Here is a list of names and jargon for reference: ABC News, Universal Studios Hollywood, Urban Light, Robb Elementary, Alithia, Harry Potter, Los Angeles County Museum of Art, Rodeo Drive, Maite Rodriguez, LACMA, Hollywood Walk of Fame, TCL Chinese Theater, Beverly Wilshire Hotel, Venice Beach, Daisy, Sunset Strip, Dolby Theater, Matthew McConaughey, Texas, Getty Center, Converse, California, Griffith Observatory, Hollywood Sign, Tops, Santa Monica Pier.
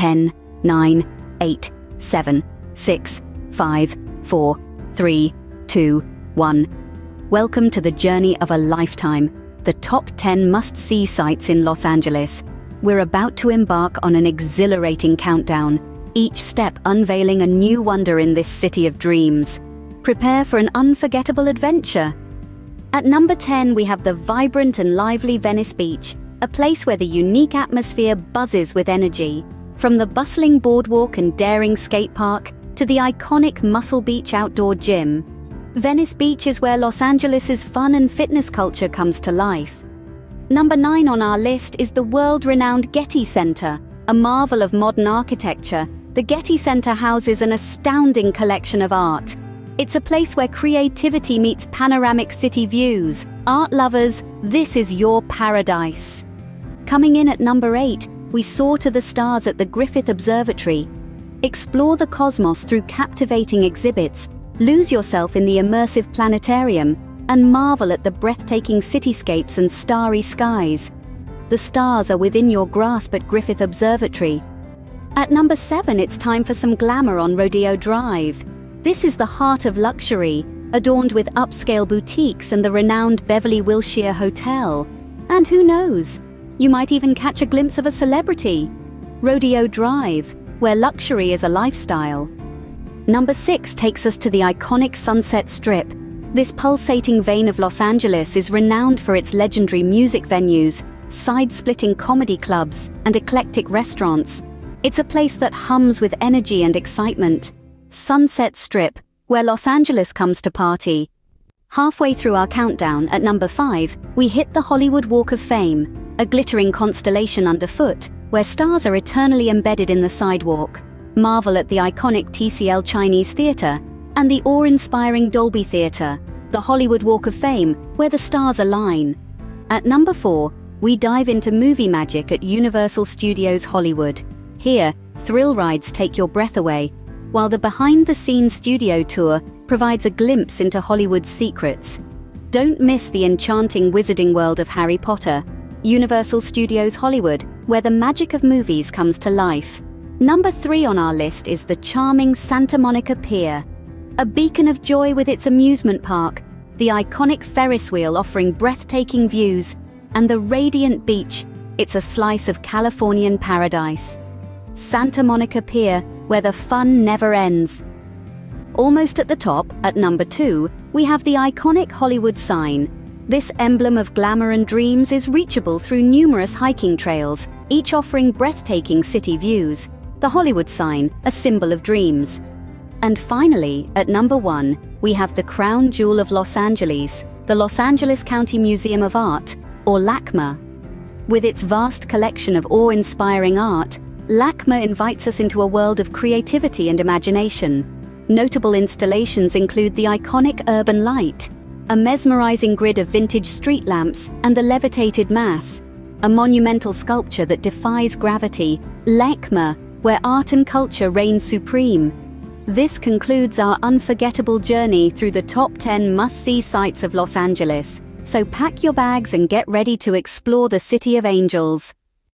10, 9, 8, 7, 6, 5, 4, 3, 2, 1. Welcome to the journey of a lifetime, the top 10 must-see sites in Los Angeles. We're about to embark on an exhilarating countdown, each step unveiling a new wonder in this city of dreams. Prepare for an unforgettable adventure. At number 10, we have the vibrant and lively Venice Beach, a place where the unique atmosphere buzzes with energy. From the bustling boardwalk and daring skate park to the iconic Muscle Beach outdoor gym, Venice Beach is where Los Angeles' fun and fitness culture comes to life. Number 9 on our list is the world-renowned Getty Center, a marvel of modern architecture. The Getty Center houses an astounding collection of art. It's a place where creativity meets panoramic city views. Art lovers, this is your paradise. Coming in at number 8, we soar to the stars at the Griffith Observatory. Explore the cosmos through captivating exhibits, lose yourself in the immersive planetarium, and marvel at the breathtaking cityscapes and starry skies. The stars are within your grasp at Griffith Observatory. At number 7, it's time for some glamour on Rodeo Drive. This is the heart of luxury, adorned with upscale boutiques and the renowned Beverly Wilshire Hotel. And who knows, you might even catch a glimpse of a celebrity. Rodeo Drive, where luxury is a lifestyle. Number 6 takes us to the iconic Sunset Strip. This pulsating vein of Los Angeles is renowned for its legendary music venues, side-splitting comedy clubs, and eclectic restaurants. It's a place that hums with energy and excitement. Sunset Strip, where Los Angeles comes to party. Halfway through our countdown, at number 5, we hit the Hollywood Walk of Fame, a glittering constellation underfoot, where stars are eternally embedded in the sidewalk. Marvel at the iconic TCL Chinese Theater and the awe-inspiring Dolby Theater, the Hollywood Walk of Fame, where the stars align. At number 4, we dive into movie magic at Universal Studios Hollywood. Here, thrill rides take your breath away, while the behind-the-scenes studio tour provides a glimpse into Hollywood's secrets. Don't miss the enchanting wizarding world of Harry Potter, Universal Studios Hollywood, where the magic of movies comes to life. Number 3 on our list is the charming Santa Monica Pier, a beacon of joy with its amusement park, the iconic Ferris wheel offering breathtaking views, and the radiant beach. It's a slice of Californian paradise. Santa Monica Pier, where the fun never ends. Almost at the top, at number 2, we have the iconic Hollywood Sign. This emblem of glamour and dreams is reachable through numerous hiking trails, each offering breathtaking city views. The Hollywood Sign, a symbol of dreams. And finally, at number 1, we have the crown jewel of Los Angeles, the Los Angeles County Museum of Art, or LACMA. With its vast collection of awe-inspiring art, LACMA invites us into a world of creativity and imagination. Notable installations include the iconic Urban Light, a mesmerizing grid of vintage street lamps, and the Levitated Mass, a monumental sculpture that defies gravity. LACMA, where art and culture reign supreme. This concludes our unforgettable journey through the top 10 must-see sites of Los Angeles. So pack your bags and get ready to explore the City of Angels.